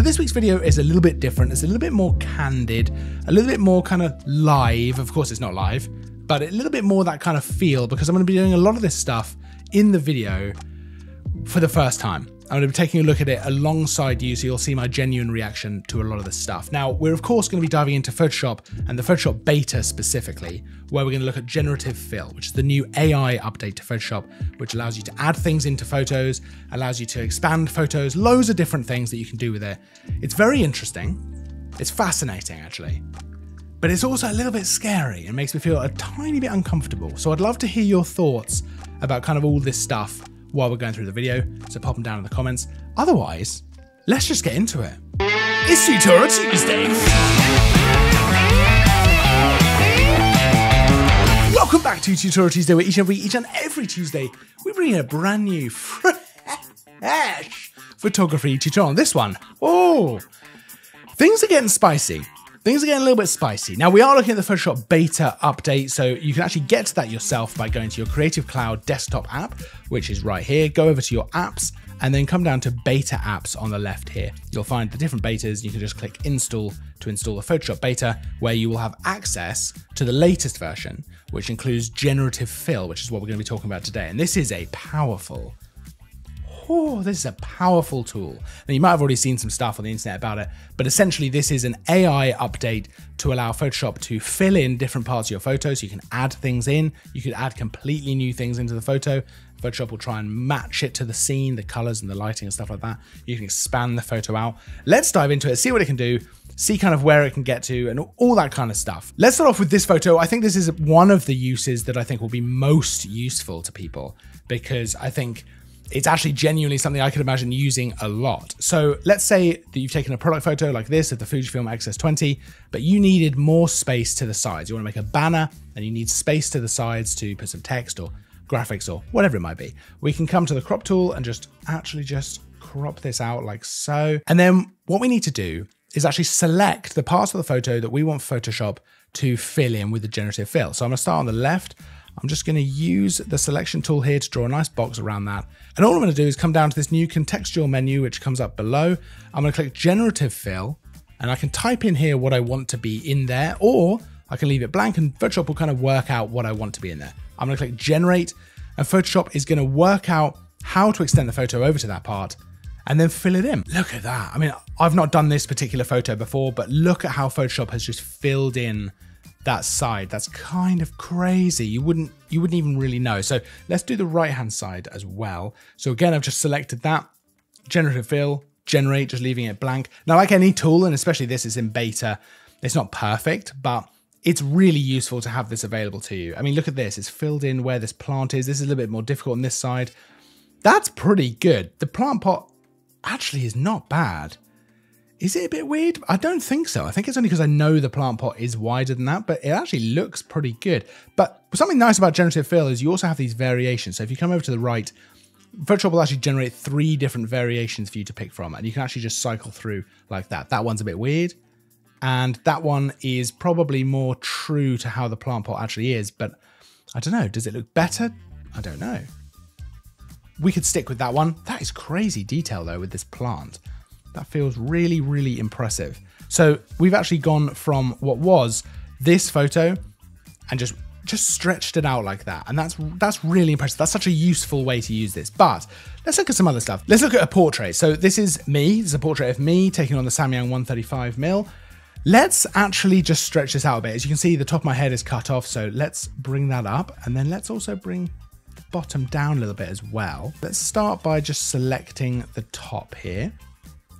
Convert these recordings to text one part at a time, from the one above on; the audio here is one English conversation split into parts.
So this week's video is a little bit different. It's a little bit more candid, a little bit more kind of live. Of course, it's not live, but a little bit more that kind of feel, because I'm going to be doing a lot of this stuff in the video for the first time. I'm going to be taking a look at it alongside you, so you'll see my genuine reaction to a lot of this stuff. Now, we're of course going to be diving into Photoshop and the Photoshop beta specifically, where we're going to look at Generative Fill, which is the new AI update to Photoshop, which allows you to add things into photos, allows you to expand photos, loads of different things that you can do with it. It's very interesting. It's fascinating, actually. But it's also a little bit scary and makes me feel a tiny bit uncomfortable. So I'd love to hear your thoughts about kind of all this stuff while we're going through the video, so pop them down in the comments. Otherwise, let's just get into it. It's Tutorial Tuesday. Welcome back to Tutorial Tuesday, where each and every Tuesday, we bring in a brand new fresh photography tutorial. This one, oh, things are getting spicy. Things are getting a little bit spicy. Now, we are looking at the Photoshop beta update, so you can actually get to that yourself by going to your Creative Cloud desktop app, which is right here. Go over to your apps and then come down to beta apps on the left here. You'll find the different betas. You can just click install to install the Photoshop beta, where you will have access to the latest version, which includes Generative Fill, which is what we're going to be talking about today. And this is a powerful, oh, this is a powerful tool. And you might have already seen some stuff on the internet about it, but essentially this is an AI update to allow Photoshop to fill in different parts of your photo. So you can add things in, you could add completely new things into the photo. Photoshop will try and match it to the scene, the colors and the lighting and stuff like that. You can expand the photo out. Let's dive into it, see what it can do, see kind of where it can get to and all that kind of stuff. Let's start off with this photo. I think this is one of the uses that I think will be most useful to people, because I think it's actually genuinely something I could imagine using a lot. So let's say that you've taken a product photo like this of the Fujifilm XS20, but you needed more space to the sides. You want to make a banner and you need space to the sides to put some text or graphics or whatever it might be. We can come to the crop tool and just crop this out like so. And then what we need to do is actually select the parts of the photo that we want Photoshop to fill in with the Generative Fill. So I'm gonna start on the left. I'm just going to use the selection tool here to draw a nice box around that. And all I'm going to do is come down to this new contextual menu, which comes up below. I'm going to click Generative Fill, and I can type in here what I want to be in there, or I can leave it blank and Photoshop will kind of work out what I want to be in there. I'm going to click Generate, and Photoshop is going to work out how to extend the photo over to that part and then fill it in. Look at that. I mean, I've not done this particular photo before, but look at how Photoshop has just filled in that side. That's kind of crazy. You wouldn't even really know. So let's do the right-hand side as well. So again, I've just selected that, Generative Fill, Generate, just leaving it blank. Now, like any tool, and especially this is in beta, it's not perfect, but it's really useful to have this available to you. I mean, look at this. It's filled in where this plant is. This is a little bit more difficult on this side. That's pretty good. The plant pot actually is not bad. Is it a bit weird? I don't think so. I think it's only because I know the plant pot is wider than that, but it actually looks pretty good. But something nice about Generative Fill is you also have these variations. So if you come over to the right, Photoshop will actually generate 3 different variations for you to pick from, and you can actually just cycle through like that. That one's a bit weird, and that one is probably more true to how the plant pot actually is, but I don't know. Does it look better? I don't know. We could stick with that one. That is crazy detail though with this plant. That feels really, really impressive. So we've actually gone from what was this photo and just stretched it out like that. And that's really impressive. That's such a useful way to use this. But let's look at some other stuff. Let's look at a portrait. So this is me. This is a portrait of me taking on the Samyang 135mm. Let's actually just stretch this out a bit. As you can see, the top of my head is cut off. So let's bring that up. And then let's also bring the bottom down a little bit as well. Let's start by just selecting the top here.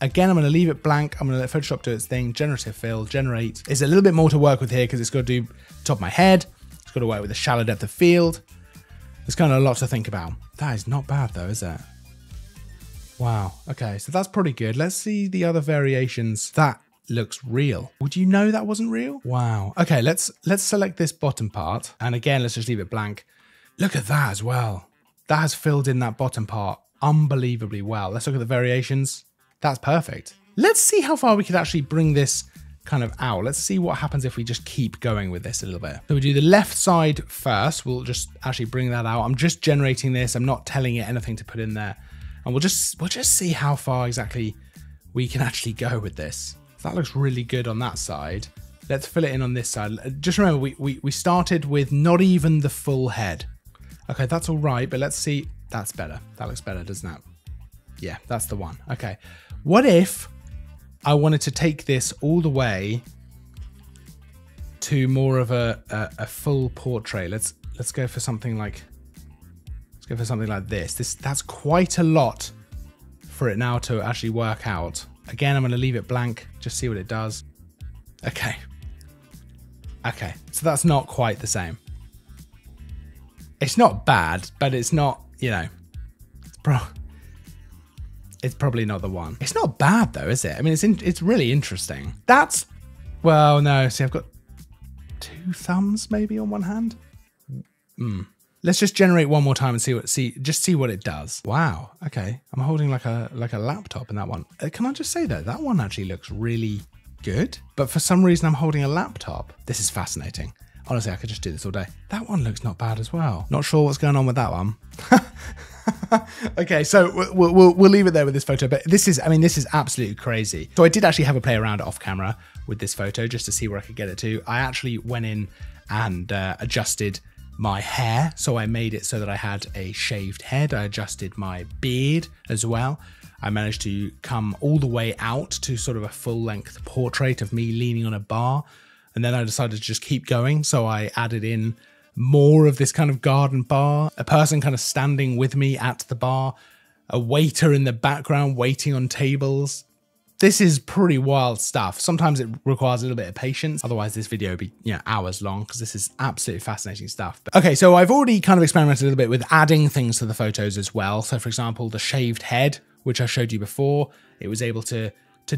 Again, I'm going to leave it blank. I'm going to let Photoshop do its thing. Generative Fill, Generate. It's a little bit more to work with here because it's got to do the top of my head. It's got to work with the shallow depth of field. There's kind of a lot to think about. That is not bad though, is it? Wow. Okay, so that's pretty good. Let's see the other variations. That looks real. Would you know that wasn't real? Wow. Okay, let's select this bottom part. And again, let's just leave it blank. Look at that as well. That has filled in that bottom part unbelievably well. Let's look at the variations. That's perfect. Let's see how far we could actually bring this kind of out. Let's see what happens if we just keep going with this a little bit. So we do the left side first. We'll just actually bring that out. I'm just generating this. I'm not telling it anything to put in there. And we'll just see how far exactly we can actually go with this. So that looks really good on that side. Let's fill it in on this side. Just remember, we started with not even the full head. Okay, that's all right, but let's see. That's better. That looks better, doesn't it? Yeah, that's the one. Okay. What if I wanted to take this all the way to more of a full portrait? Let's go for something like this. That's quite a lot for it now to actually work out. Again, I'm going to leave it blank, just see what it does. Okay. Okay. So that's not quite the same. It's not bad, but it's not, you know, it's probably not the one. It's not bad though, is it? I mean, it's really interesting. That's, well, no, see, I've got two thumbs maybe on one hand. Let's just generate one more time and see what it does. Wow. Okay. I'm holding like a laptop in that one. Can I just say though, that one actually looks really good, but for some reason I'm holding a laptop. This is fascinating. Honestly, I could just do this all day. That one looks not bad as well. Not sure what's going on with that one. Okay, so we'll leave it there with this photo, but this is, I mean, this is absolutely crazy. So I did actually have a play around off camera with this photo just to see where I could get it to. I actually went in and adjusted my hair. So I made it so that I had a shaved head. I adjusted my beard as well. I managed to come all the way out to sort of a full length portrait of me leaning on a bar. And then I decided to just keep going. So I added in more of this kind of garden bar, a person kind of standing with me at the bar, a waiter in the background waiting on tables. This is pretty wild stuff. Sometimes it requires a little bit of patience. Otherwise this video would be, you know, hours long, because this is absolutely fascinating stuff. But, okay, so I've already kind of experimented a little bit with adding things to the photos as well. So for example, the shaved head, which I showed you before, it was able to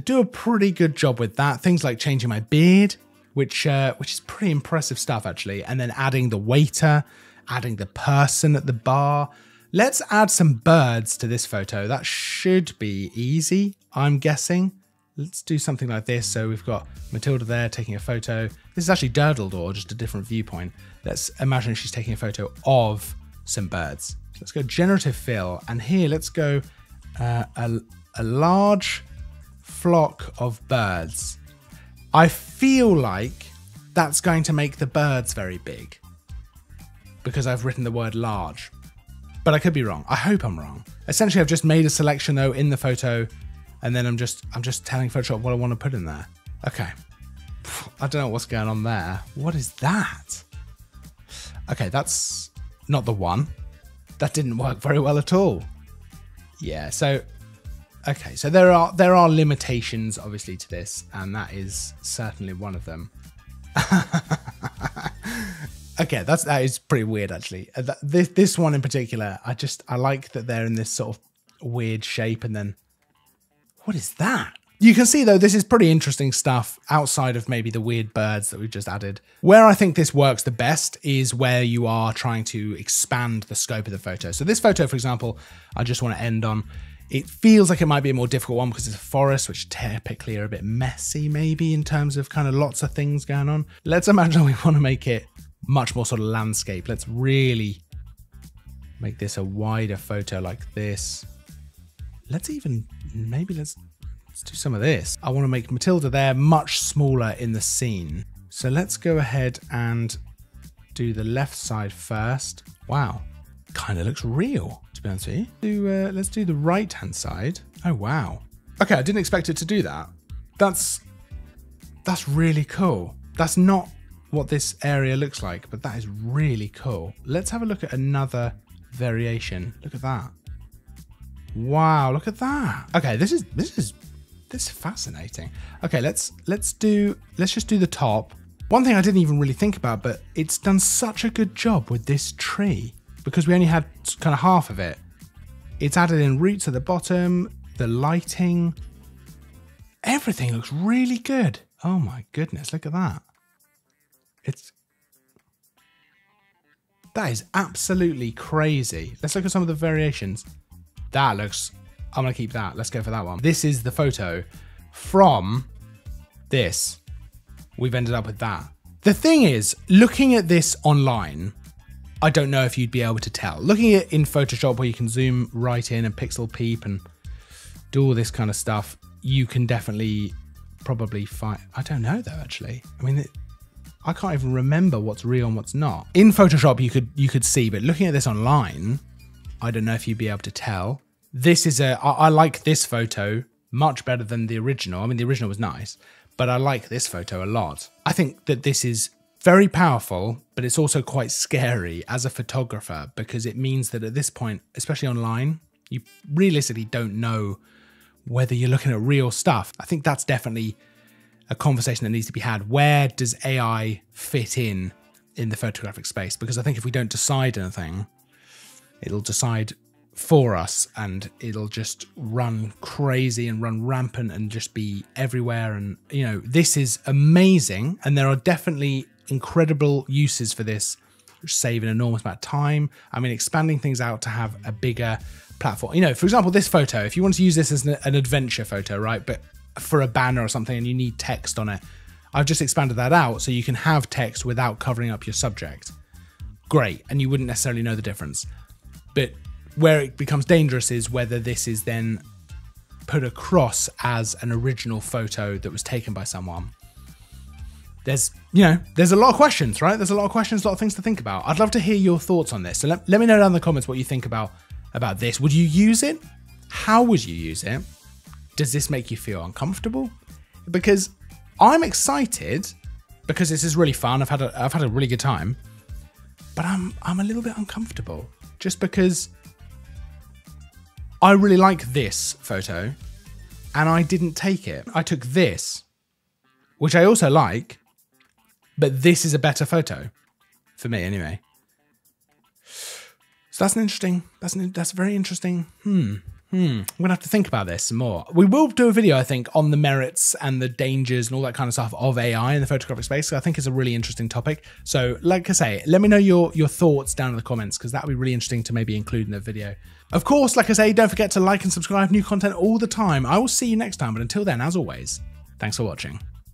do a pretty good job with that. Things like changing my beard, which is pretty impressive stuff actually. And then adding the waiter, adding the person at the bar. Let's add some birds to this photo. That should be easy, I'm guessing. Let's do something like this. So we've got Matilda there taking a photo. This is actually Durdle Door, just a different viewpoint. Let's imagine she's taking a photo of some birds. So let's go Generative Fill. And here, let's go a large flock of birds. I feel like that's going to make the birds very big because I've written the word large, but I could be wrong. I hope I'm wrong. Essentially, I've just made a selection though in the photo, and then I'm just telling Photoshop what I want to put in there. Okay. I don't know what's going on there. What is that? Okay, that's not the one. That didn't work very well at all. Yeah, so okay, so there are limitations obviously to this, and that is certainly one of them. Okay, that is pretty weird actually. This one in particular, I like that they're in this sort of weird shape, and then what is that? You can see though, this is pretty interesting stuff outside of maybe the weird birds that we've just added. Where I think this works the best is where you are trying to expand the scope of the photo. So this photo, for example, I just want to end on. It feels like it might be a more difficult one because it's a forest, which typically are a bit messy maybe in terms of kind of lots of things going on. Let's imagine we want to make it much more sort of landscape. Let's really make this a wider photo like this. Let's even, maybe let's do some of this. I want to make Matilda there much smaller in the scene. So let's go ahead and do the left side first. Wow, kind of looks real. Let's do the right hand side. Oh wow. Okay, I didn't expect it to do that. That's really cool. That's not what this area looks like, but that is really cool. Let's have a look at another variation. Look at that. Wow, look at that. Okay, this is fascinating. Okay, let's just do the top. One thing I didn't even really think about, but it's done such a good job with this tree. Because we only had kind of half of it. It's added in roots at the bottom, the lighting, everything looks really good. Oh my goodness, look at that. That is absolutely crazy. Let's look at some of the variations. I'm gonna keep that, let's go for that one. This is the photo from this. We've ended up with that. The thing is, looking at this online, I don't know if you'd be able to tell. Looking at it in Photoshop where you can zoom right in and pixel peep and do all this kind of stuff, you can definitely probably find, I don't know though, actually. I mean, I can't even remember what's real and what's not. In Photoshop, you could see, but looking at this online, I don't know if you'd be able to tell. This is I like this photo much better than the original. I mean, the original was nice, but I like this photo a lot. I think that this is very powerful, but it's also quite scary as a photographer, because it means that at this point, especially online, you realistically don't know whether you're looking at real stuff. I think that's definitely a conversation that needs to be had. Where does AI fit in the photographic space? Because I think if we don't decide anything, it'll decide for us, and it'll just run crazy and run rampant and just be everywhere. And, you know, this is amazing. And there are definitely incredible uses for this, which save an enormous amount of time. I mean, expanding things out to have a bigger platform. You know, for example, this photo, if you want to use this as an adventure photo, right? But for a banner or something, and you need text on it, I've just expanded that out so you can have text without covering up your subject. Great. And you wouldn't necessarily know the difference. But where it becomes dangerous is whether this is then put across as an original photo that was taken by someone. There's, you know, there's a lot of questions, right? There's a lot of questions, a lot of things to think about. I'd love to hear your thoughts on this. So let me know down in the comments what you think about this. Would you use it? How would you use it? Does this make you feel uncomfortable? Because I'm excited, because this is really fun. I've had a really good time, but I'm a little bit uncomfortable, just because I really like this photo and I didn't take it. I took this, which I also like, but this is a better photo for me anyway. So that's very interesting. I'm gonna have to think about this some more. We will do a video, I think, on the merits and the dangers and all that kind of stuff of AI in the photographic space. So I think it's a really interesting topic. So like I say, let me know your thoughts down in the comments, because that'd be really interesting to maybe include in the video. Of course, like I say, don't forget to like and subscribe. New content all the time. I will see you next time. But until then, as always, thanks for watching.